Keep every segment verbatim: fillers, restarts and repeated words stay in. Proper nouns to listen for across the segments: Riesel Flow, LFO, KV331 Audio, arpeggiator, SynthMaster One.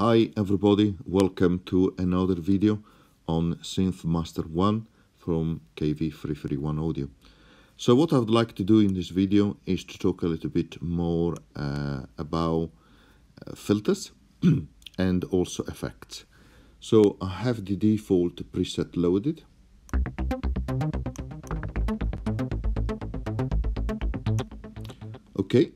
Hi everybody, welcome to another video on SynthMaster One from K V three thirty-one Audio. So what I would like to do in this video is to talk a little bit more uh, about uh, filters and also effects. So I have the default preset loaded. Okay.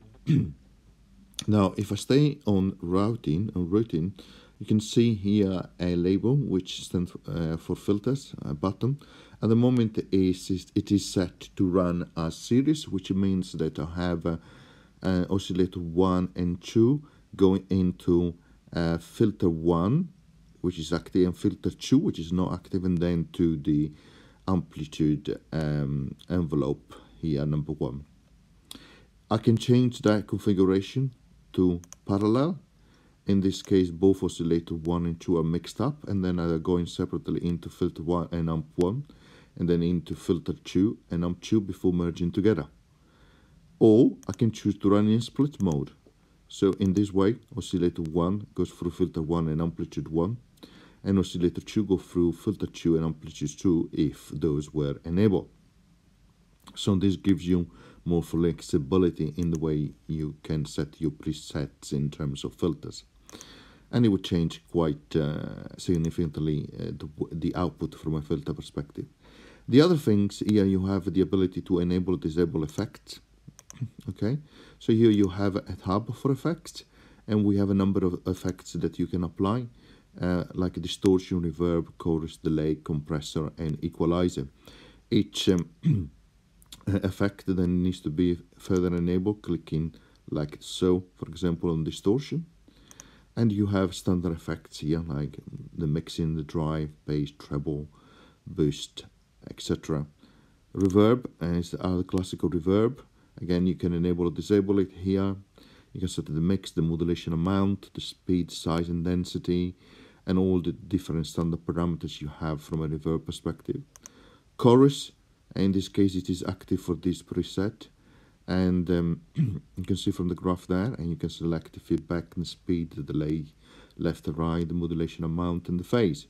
Now, if I stay on routing, on routing, you can see here a label which stands uh, for filters, a button. At the moment, it is, it is set to run as series, which means that I have uh, uh, oscillator one and two going into uh, filter one, which is active, and filter two, which is not active, and then to the amplitude um, envelope here, number one. I can change that configuration to parallel. In this case, both oscillator one and two are mixed up, and then I'm going separately into filter one and amp one, and then into filter two and amp two before merging together. Or I can choose to run in split mode. So in this way, oscillator one goes through filter one and amplitude one, and oscillator two goes through filter two and amplitude two if those were enabled. So this gives you more flexibility in the way you can set your presets in terms of filters, and it would change quite uh, significantly uh, the, the output from a filter perspective. The other things here, you have the ability to enable, disable effects. Okay, so here you have a tab for effects, and we have a number of effects that you can apply, uh, like distortion, reverb, chorus, delay, compressor, and equalizer. Each um, effect then needs to be further enabled, clicking like so, for example, on distortion. And you have standard effects here, like the mixing, the drive, bass, treble, boost, et cetera. Reverb is the other classical reverb. Again, you can enable or disable it here. You can set the mix, the modulation amount, the speed, size, and density, and all the different standard parameters you have from a reverb perspective. Chorus. In this case, it is active for this preset, and um, you can see from the graph there, and you can select the feedback, and the speed, the delay, left to right, the modulation amount, and the phase.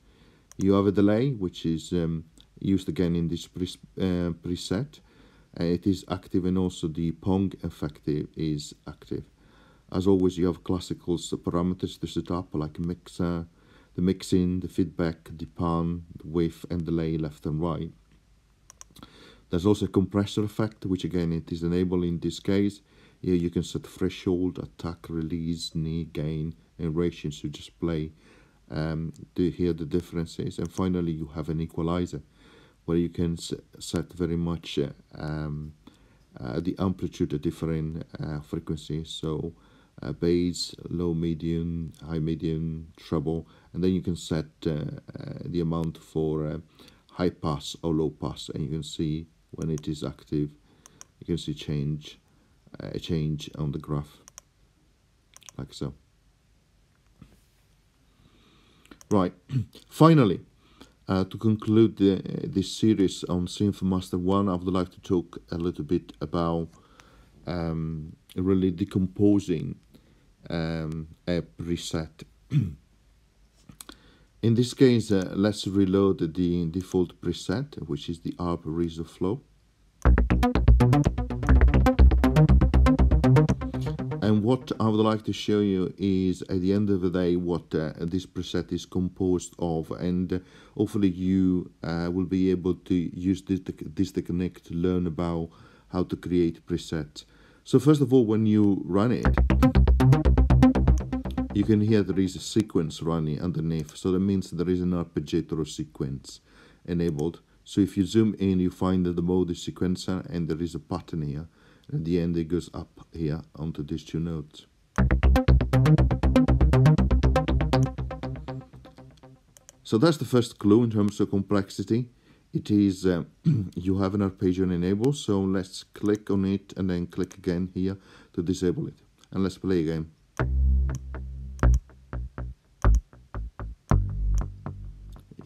You have a delay, which is um, used again in this pre uh, preset. Uh, it is active, and also the Pong effect is active. As always, you have classical parameters to set up, like mixer, the mixing, the feedback, the pan, the width, and delay left and right. There's also a compressor effect, which again it is enabled in this case. Here you can set threshold, attack, release, knee, gain, and ratio to display um, to hear the differences. And finally, you have an equalizer, where you can set very much uh, um, uh, the amplitude at different uh, frequencies. So uh, bass, low, medium, high, medium, treble, and then you can set uh, uh, the amount for uh, high pass or low pass, and you can see when it is active, you can see change, a uh, change on the graph, like so. Right, finally, uh, to conclude the, this series on SynthMaster One, I would like to talk a little bit about um, really decomposing um, a preset. In this case, uh, let's reload the default preset, which is the A R P Riesel Flow. And what I would like to show you is, at the end of the day, what uh, this preset is composed of, and uh, hopefully you uh, will be able to use this, this technique to learn about how to create presets. So first of all, when you run it, you can hear there is a sequence running underneath, so that means there is an arpeggiator sequence enabled. So if you zoom in, you find that the mode is sequencer, and there is a pattern here. At the end, it goes up here onto these two notes. So that's the first clue in terms of complexity. It is uh, you have an arpeggio enabled, so let's click on it and then click again here to disable it. And let's play again.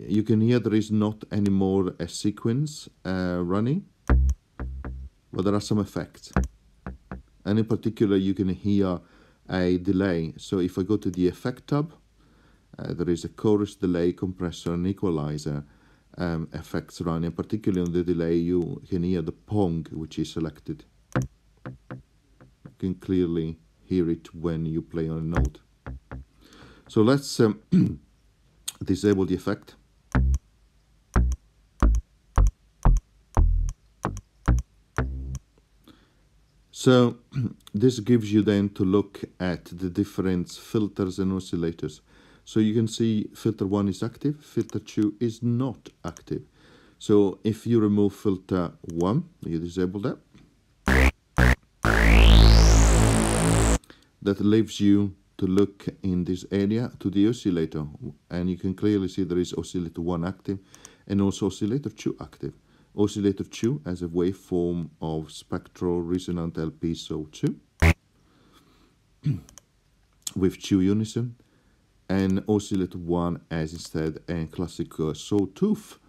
You can hear there is not anymore a sequence uh, running, but there are some effects. And in particular, you can hear a delay. So if I go to the effect tab, Uh, there is a chorus delay, compressor, and equalizer um, effects running. Particularly on the delay, you can hear the pong which is selected. You can clearly hear it when you play on a note. So let's um, disable the effect. So this gives you then to look at the different filters and oscillators. So you can see filter one is active, filter two is not active. So if you remove filter one, you disable that. That leaves you to look in this area to the oscillator, and you can clearly see there is oscillator one active and also oscillator two active. Oscillator two as a waveform of spectral resonant L P S O two with two unison, and oscillator one as instead a classic uh, sawtooth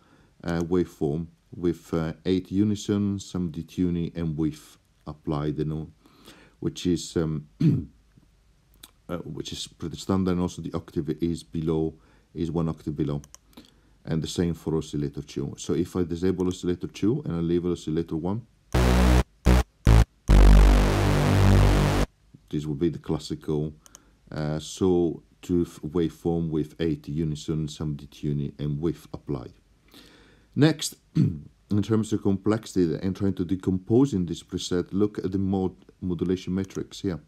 uh, waveform with uh, eight unison, some detuning and whiff applied, you know, which is um, uh, which is pretty standard, and also the octave is below, is one octave below. And the same for oscillator two. So if I disable oscillator two and I leave oscillator one, this would be the classical uh, sawtooth waveform with eight unison, some detuning and whiff applied. Next, in terms of complexity and trying to decompose in this preset, look at the mod modulation matrix here.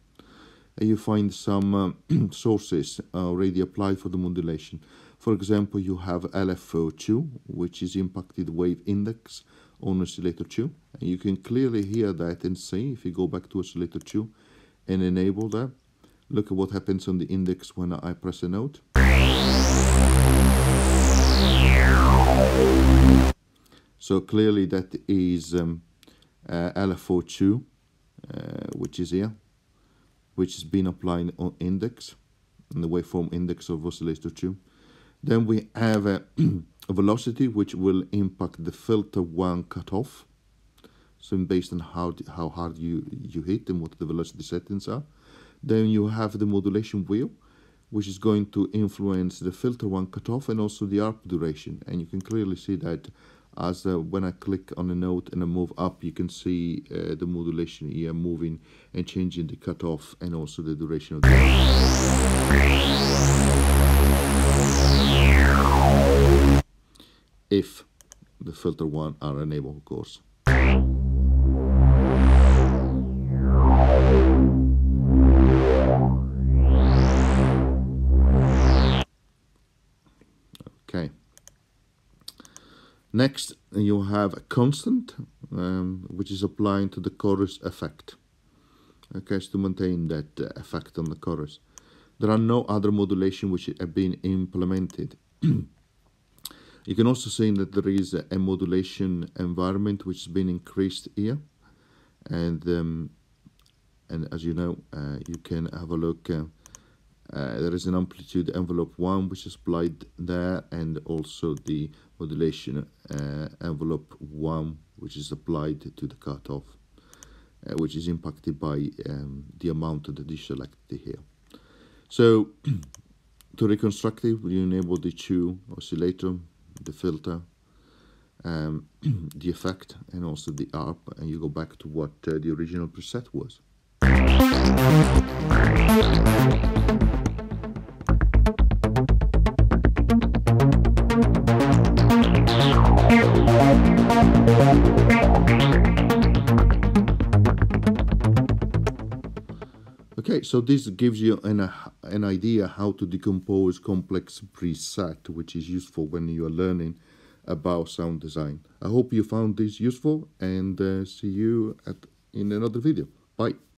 And you find some um, sources already applied for the modulation. For example, you have L F O two, which is impacted wave index on oscillator two. And you can clearly hear that and see if you go back to oscillator two and enable that. Look at what happens on the index when I press a note. So clearly that is um, uh, L F O two, uh, which is here, which has been applied on index, in the waveform index of oscillator two. Then we have a, a velocity which will impact the filter one cutoff. So based on how how hard you, you hit and what the velocity settings are. Then you have the modulation wheel, which is going to influence the filter one cutoff and also the A R P duration. And you can clearly see that as uh, when I click on a note and I move up, you can see uh, the modulation here moving and changing the cutoff and also the duration of the if the filter one are enabled, of course. Okay. Next, you have a constant, um, which is applying to the chorus effect. Okay, so to maintain that effect on the chorus. There are no other modulation which have been implemented. You can also see that there is a modulation environment which has been increased here, and um, and as you know, uh, you can have a look. Uh, uh, there is an amplitude envelope one which is applied there, and also the modulation uh, envelope one which is applied to the cutoff, uh, which is impacted by um, the amount that is selected here. So to reconstruct it, you enable the two oscillator, the filter, um, the effect, and also the A R P, and you go back to what uh, the original preset was. Okay, so this gives you an, uh, an idea how to decompose complex preset, which is useful when you are learning about sound design. I hope you found this useful, and uh, see you at, in another video. Bye.